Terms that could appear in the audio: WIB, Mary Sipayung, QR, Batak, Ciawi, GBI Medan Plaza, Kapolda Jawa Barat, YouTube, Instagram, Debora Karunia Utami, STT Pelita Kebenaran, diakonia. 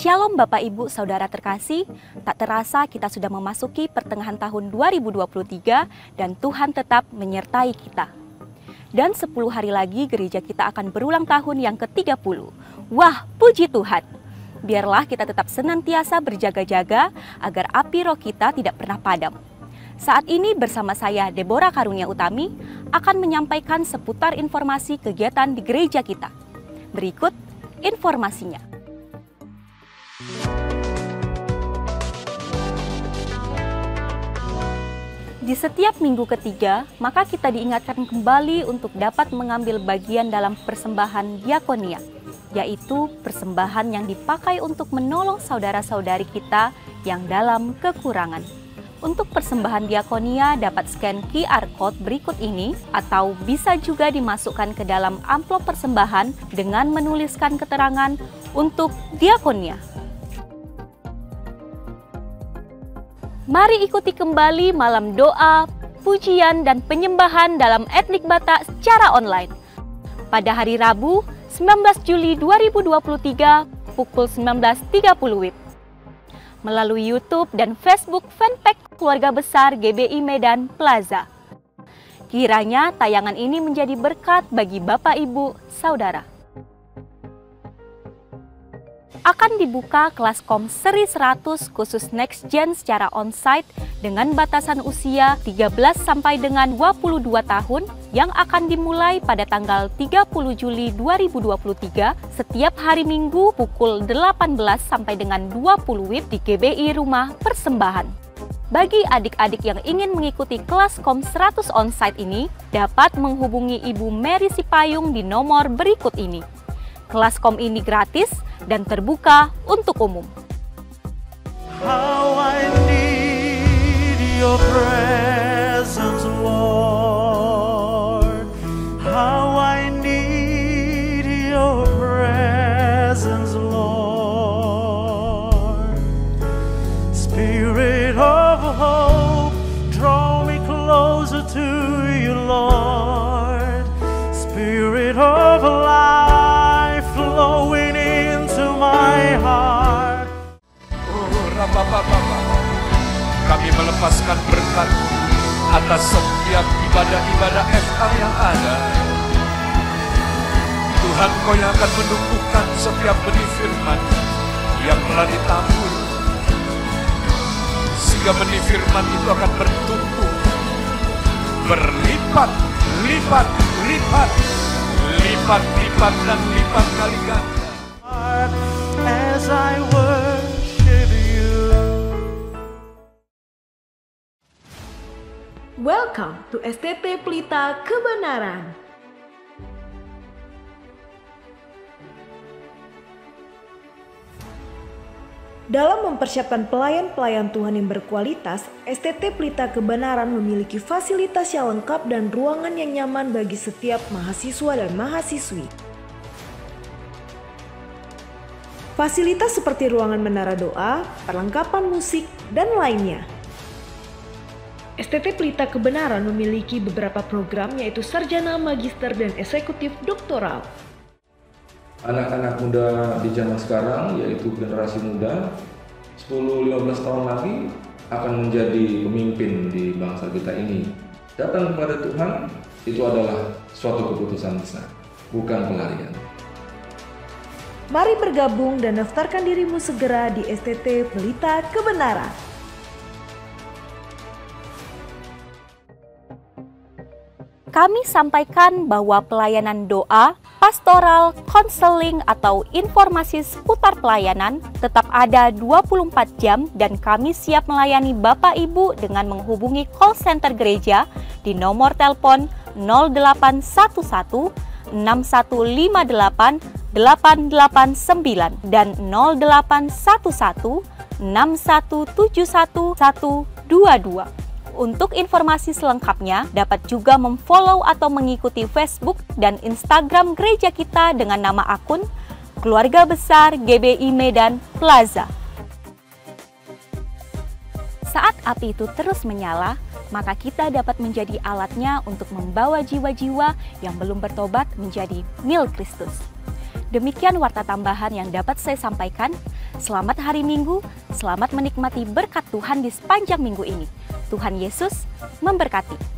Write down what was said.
Shalom Bapak Ibu Saudara terkasih, tak terasa kita sudah memasuki pertengahan tahun 2023 dan Tuhan tetap menyertai kita. Dan 10 hari lagi gereja kita akan berulang tahun yang ke-30. Wah, puji Tuhan! Biarlah kita tetap senantiasa berjaga-jaga agar api roh kita tidak pernah padam. Saat ini bersama saya Debora Karunia Utami akan menyampaikan seputar informasi kegiatan di gereja kita. Berikut informasinya. Di setiap minggu ketiga, maka kita diingatkan kembali untuk dapat mengambil bagian dalam persembahan diakonia, yaitu persembahan yang dipakai untuk menolong saudara-saudari kita yang dalam kekurangan. Untuk persembahan diakonia dapat scan QR Code berikut ini, atau bisa juga dimasukkan ke dalam amplop persembahan dengan menuliskan keterangan untuk diakonia. Mari ikuti kembali malam doa, pujian, dan penyembahan dalam Etnik Batak secara online. Pada hari Rabu, 19 Juli 2023, pukul 19.30 WIB. Melalui YouTube dan Facebook fanpage Keluarga Besar GBI Medan Plaza. Kiranya tayangan ini menjadi berkat bagi Bapak, Ibu, Saudara. Akan dibuka kelas Kom Seri 100 khusus Next Gen secara on-site dengan batasan usia 13 sampai dengan 22 tahun yang akan dimulai pada tanggal 30 Juli 2023 setiap hari Minggu pukul 18 sampai dengan 20 WIB di GBI Rumah Persembahan. Bagi adik-adik yang ingin mengikuti kelas Kom 100 on-site ini dapat menghubungi Ibu Mary Sipayung di nomor berikut ini. Kelas Kom ini gratis dan terbuka untuk umum. How I need your presence, Lord. How I need your presence, Lord. Spirit of hope, draw me closer to you, Lord. Spirit of life. Kami melepaskan berkat atas setiap ibadah-ibadah FA yang ada. Tuhan, Kau yang akan menumbuhkan setiap benih firman yang telah ditabur, sehingga benih firman itu akan bertumbuh berlipat-lipat, lipat-lipat dan lipat kali ganda. As I worship you. Welcome to STT Pelita Kebenaran. Dalam mempersiapkan pelayan-pelayan Tuhan yang berkualitas, STT Pelita Kebenaran memiliki fasilitas yang lengkap dan ruangan yang nyaman bagi setiap mahasiswa dan mahasiswi. Fasilitas seperti ruangan menara doa, perlengkapan musik, dan lainnya. STT Pelita Kebenaran memiliki beberapa program yaitu sarjana, magister, dan eksekutif doktoral. Anak-anak muda di zaman sekarang yaitu generasi muda 10-15 tahun lagi akan menjadi pemimpin di bangsa kita ini. Datang kepada Tuhan itu adalah suatu keputusan besar, bukan pelarian. Mari bergabung dan daftarkan dirimu segera di STT Pelita Kebenaran. Kami sampaikan bahwa pelayanan doa, pastoral, konseling, atau informasi seputar pelayanan tetap ada 24 jam dan kami siap melayani Bapak Ibu dengan menghubungi call center gereja di nomor telepon 0811 6158 889 dan 0811 6171 122. Untuk informasi selengkapnya dapat juga memfollow atau mengikuti Facebook dan Instagram gereja kita dengan nama akun Keluarga Besar GBI Medan Plaza. Saat api itu terus menyala, maka kita dapat menjadi alatnya untuk membawa jiwa-jiwa yang belum bertobat menjadi mil Kristus. Demikian warta tambahan yang dapat saya sampaikan. Selamat hari Minggu, selamat menikmati berkat Tuhan di sepanjang minggu ini. Tuhan Yesus memberkati.